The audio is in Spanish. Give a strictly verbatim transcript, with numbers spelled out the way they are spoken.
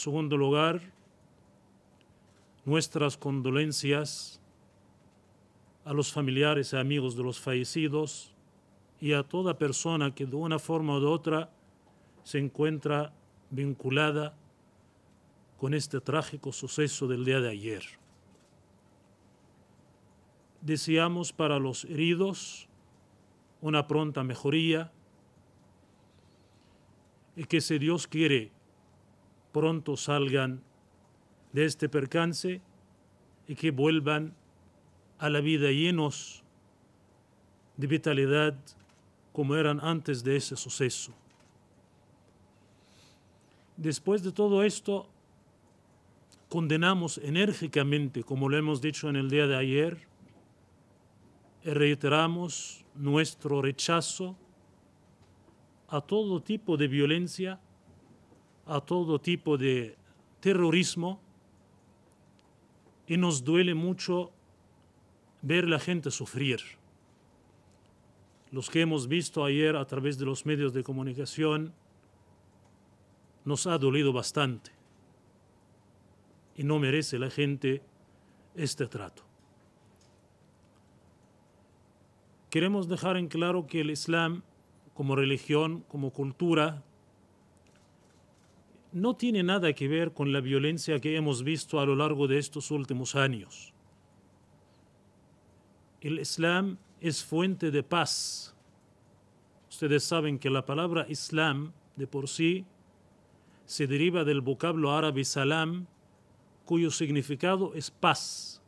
Segundo lugar, nuestras condolencias a los familiares y amigos de los fallecidos y a toda persona que de una forma u otra se encuentra vinculada con este trágico suceso del día de ayer. Deseamos para los heridos una pronta mejoría y que, si Dios quiere, pronto salgan de este percance y que vuelvan a la vida llenos de vitalidad como eran antes de ese suceso. Después de todo esto, condenamos enérgicamente, como lo hemos dicho en el día de ayer, y reiteramos nuestro rechazo a todo tipo de violencia, a todo tipo de terrorismo, y nos duele mucho ver la gente sufrir. Los que hemos visto ayer a través de los medios de comunicación nos ha dolido bastante y no merece la gente este trato. Queremos dejar en claro que el Islam, como religión, como cultura, no tiene nada que ver con la violencia que hemos visto a lo largo de estos últimos años. El Islam es fuente de paz. Ustedes saben que la palabra Islam, de por sí, se deriva del vocablo árabe salam, cuyo significado es paz.